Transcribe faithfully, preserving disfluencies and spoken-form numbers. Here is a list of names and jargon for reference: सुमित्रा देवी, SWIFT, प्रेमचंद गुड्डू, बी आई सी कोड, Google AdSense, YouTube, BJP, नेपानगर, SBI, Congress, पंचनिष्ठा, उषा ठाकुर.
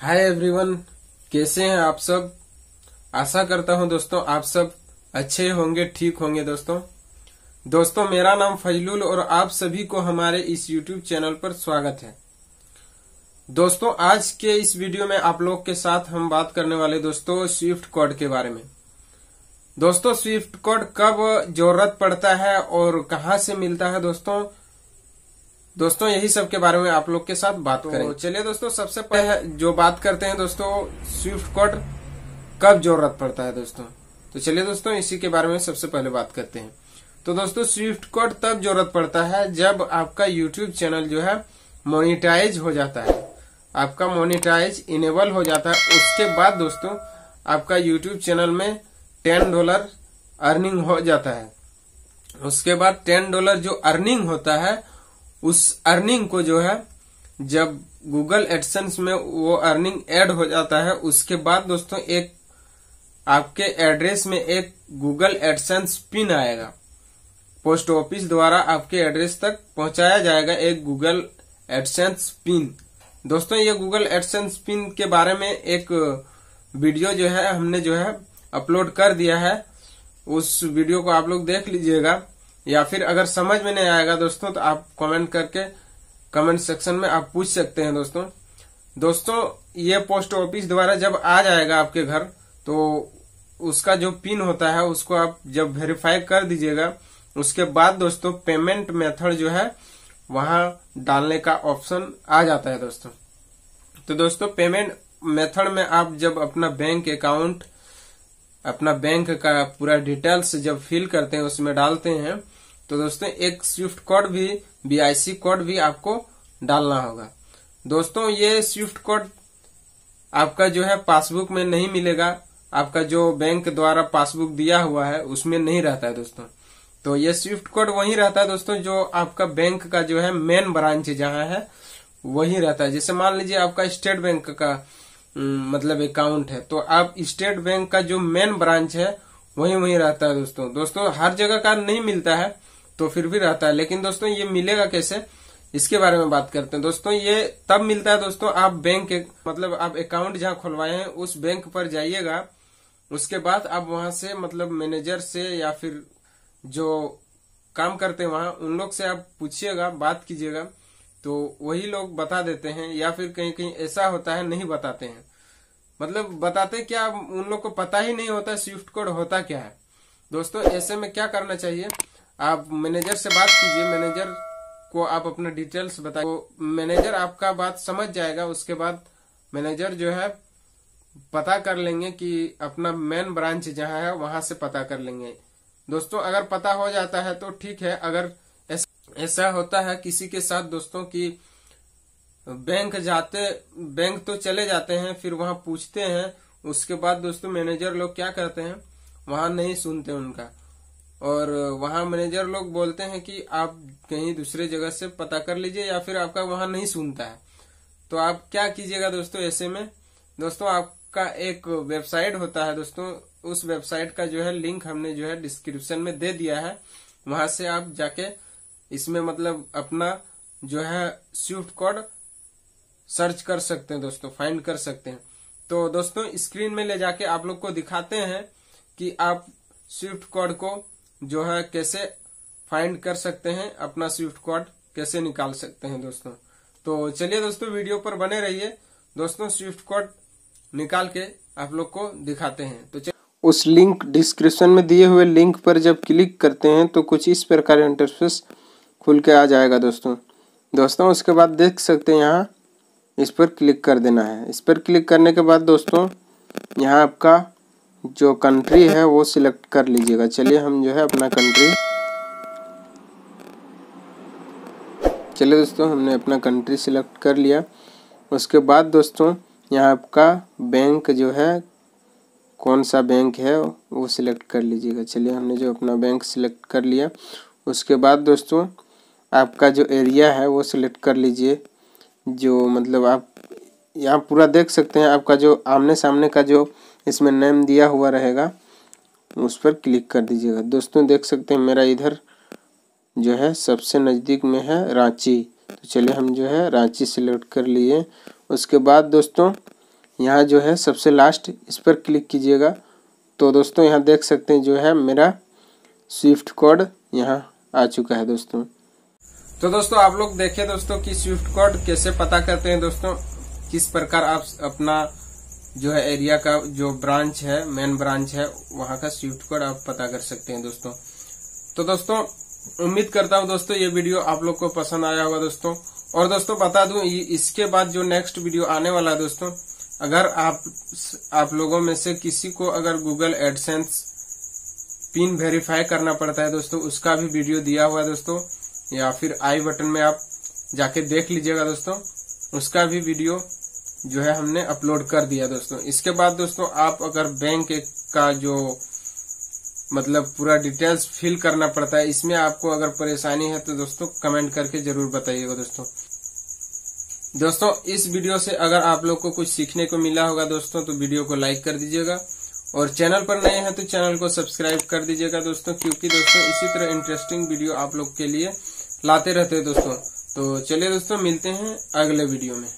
Hi everyone, कैसे हैं आप सब। आशा करता हूं दोस्तों आप सब अच्छे होंगे, ठीक होंगे। दोस्तों दोस्तों मेरा नाम फजलुल और आप सभी को हमारे इस YouTube चैनल पर स्वागत है। दोस्तों आज के इस वीडियो में आप लोग के साथ हम बात करने वाले दोस्तों स्विफ्ट कोड के बारे में। दोस्तों स्विफ्ट कोड कब जरूरत पड़ता है और कहां से मिलता है दोस्तों दोस्तों यही सब के बारे में आप लोग के साथ बात तो करें। चलिए दोस्तों सबसे पहले जो बात करते हैं दोस्तों स्विफ्ट कोड कब जरूरत पड़ता है दोस्तों, तो चलिए दोस्तों इसी के बारे में सबसे पहले बात करते हैं। तो दोस्तों स्विफ्ट कोड तब जरूरत पड़ता है जब आपका YouTube चैनल जो है मोनिटाइज हो जाता है, आपका मोनिटाइज इनेबल हो जाता है। उसके बाद दोस्तों आपका यूट्यूब चैनल में टेन डॉलर अर्निंग हो जाता है। उसके बाद टेन डॉलर जो अर्निंग होता है उस अर्निंग को जो है जब गूगल एडसेंस में वो अर्निंग ऐड हो जाता है, उसके बाद दोस्तों एक आपके एड्रेस में एक गूगल एडसेंस पिन आएगा, पोस्ट ऑफिस द्वारा आपके एड्रेस तक पहुंचाया जाएगा एक गूगल एडसेंस पिन। दोस्तों ये गूगल एडसेंस पिन के बारे में एक वीडियो जो है हमने जो है अपलोड कर दिया है, उस वीडियो को आप लोग देख लीजिएगा। या फिर अगर समझ में नहीं आएगा दोस्तों तो आप कमेंट करके कमेंट सेक्शन में आप पूछ सकते हैं दोस्तों। दोस्तों ये पोस्ट ऑफिस द्वारा जब आ जाएगा आपके घर तो उसका जो पिन होता है उसको आप जब वेरीफाई कर दीजिएगा, उसके बाद दोस्तों पेमेंट मेथड जो है वहां डालने का ऑप्शन आ जाता है दोस्तों। तो दोस्तों पेमेंट मेथड में आप जब अपना बैंक अकाउंट, अपना बैंक का पूरा डिटेल्स जब फिल करते हैं, उसमें डालते हैं, तो दोस्तों एक स्विफ्ट कोड भी बी आई सी कोड भी आपको डालना होगा। दोस्तों ये स्विफ्ट कोड आपका जो है पासबुक में नहीं मिलेगा, आपका जो बैंक द्वारा पासबुक दिया हुआ है उसमें नहीं रहता है दोस्तों। तो ये स्विफ्ट कोड वहीं रहता है दोस्तों जो आपका बैंक का जो है मेन ब्रांच जहां है वहीं रहता है। जैसे मान लीजिए आपका स्टेट बैंक का मतलब अकाउंट है तो आप स्टेट बैंक का जो मेन ब्रांच है वहीं वहीं रहता है दोस्तों। दोस्तों हर जगह का नहीं मिलता है तो फिर भी रहता है, लेकिन दोस्तों ये मिलेगा कैसे इसके बारे में बात करते हैं। दोस्तों ये तब मिलता है दोस्तों आप बैंक मतलब आप अकाउंट जहां खुलवाए हैं उस बैंक पर जाइएगा, उसके बाद आप वहां से मतलब मैनेजर से या फिर जो काम करते हैं वहां उन लोग से आप पूछिएगा, बात कीजिएगा तो वही लोग बता देते हैं। या फिर कहीं कहीं ऐसा होता है नहीं बताते हैं, मतलब बताते क्या उन लोग को पता ही नहीं होता स्विफ्ट कोड होता क्या है। दोस्तों ऐसे में क्या करना चाहिए, आप मैनेजर से बात कीजिए, मैनेजर को आप अपना डिटेल्स बताइए, तो मैनेजर आपका बात समझ जाएगा। उसके बाद मैनेजर जो है पता कर लेंगे कि अपना मेन ब्रांच जहां है वहां से पता कर लेंगे। दोस्तों अगर पता हो जाता है तो ठीक है, अगर ऐसा होता है किसी के साथ दोस्तों कि बैंक जाते बैंक तो चले जाते हैं, फिर वहां पूछते हैं, उसके बाद दोस्तों मैनेजर लोग क्या करते हैं वहां नहीं सुनते उनका, और वहां मैनेजर लोग बोलते हैं कि आप कहीं दूसरे जगह से पता कर लीजिए, या फिर आपका वहां नहीं सुनता है। तो आप क्या कीजिएगा दोस्तों ऐसे में, दोस्तों आपका एक वेबसाइट होता है दोस्तों, उस वेबसाइट का जो है लिंक हमने जो है डिस्क्रिप्शन में दे दिया है, वहां से आप जाके इसमें मतलब अपना जो है स्विफ्ट कोड सर्च कर सकते हैं दोस्तों, फाइंड कर सकते हैं। तो दोस्तों स्क्रीन में ले जाके आप लोग को दिखाते हैं कि आप स्विफ्ट कोड को जो है कैसे फाइंड कर सकते हैं, अपना स्विफ्ट कोड कैसे निकाल सकते हैं दोस्तों। तो चलिए दोस्तों वीडियो पर बने रहिए, दोस्तों स्विफ्ट कोड निकाल के आप लोग को दिखाते हैं। तो उस लिंक डिस्क्रिप्शन में दिए हुए लिंक पर जब क्लिक करते हैं तो कुछ इस प्रकार इंटरफेस खुल के आ जाएगा दोस्तों। दोस्तों उसके बाद देख सकते हैं यहाँ इस पर क्लिक कर देना है। इस पर क्लिक करने के बाद दोस्तों यहाँ आपका जो कंट्री है वो सिलेक्ट कर लीजिएगा। चलिए हम जो है अपना कंट्री चलिए दोस्तों हमने अपना कंट्री सिलेक्ट कर लिया। उसके बाद दोस्तों यहाँ आपका बैंक जो है कौन सा बैंक है वो सिलेक्ट कर लीजिएगा। चलिए हमने जो अपना बैंक सिलेक्ट कर लिया। उसके बाद दोस्तों आपका जो एरिया है वो सिलेक्ट कर लीजिए, जो मतलब आप यहाँ पूरा देख सकते हैं आपका जो आमने सामने का जो इसमें नेम दिया हुआ रहेगा उस पर क्लिक कर दीजिएगा। दोस्तों देख सकते हैं मेरा इधर जो है सबसे नज़दीक में है रांची, तो चलिए हम जो है रांची सिलेक्ट कर लिए। उसके बाद दोस्तों यहाँ जो है सबसे लास्ट इस पर क्लिक कीजिएगा। तो दोस्तों यहाँ देख सकते हैं जो है मेरा स्विफ्ट कोड यहाँ आ चुका है दोस्तों। तो दोस्तों आप लोग देखिए दोस्तों कि स्विफ्ट कोड कैसे पता करते हैं दोस्तों, किस प्रकार आप अपना जो है एरिया का जो ब्रांच है मेन ब्रांच है वहाँ का स्विफ्ट कोड आप पता कर सकते हैं दोस्तों। तो दोस्तों उम्मीद करता हूँ दोस्तों ये वीडियो आप लोग को पसंद आया होगा दोस्तों। और दोस्तों बता दूं इसके बाद जो नेक्स्ट वीडियो आने वाला है दोस्तों, अगर आप आप लोगों में से किसी को अगर गूगल एडसेंस पिन वेरीफाई करना पड़ता है दोस्तों, उसका भी वीडियो दिया हुआ है दोस्तों, या फिर आई बटन में आप जाके देख लीजिएगा दोस्तों, उसका भी वीडियो जो है हमने अपलोड कर दिया दोस्तों। इसके बाद दोस्तों आप अगर बैंक का जो मतलब पूरा डिटेल्स फिल करना पड़ता है, इसमें आपको अगर परेशानी है तो दोस्तों कमेंट करके जरूर बताइएगा दोस्तों। दोस्तों इस वीडियो से अगर आप लोग को कुछ सीखने को मिला होगा दोस्तों तो वीडियो को लाइक कर दीजिएगा, और चैनल पर नए हैं तो चैनल को सब्सक्राइब कर दीजिएगा दोस्तों, क्योंकि दोस्तों इसी तरह इंटरेस्टिंग वीडियो आप लोग के लिए लाते रहते हैं दोस्तों। तो चलिए दोस्तों मिलते हैं अगले वीडियो में।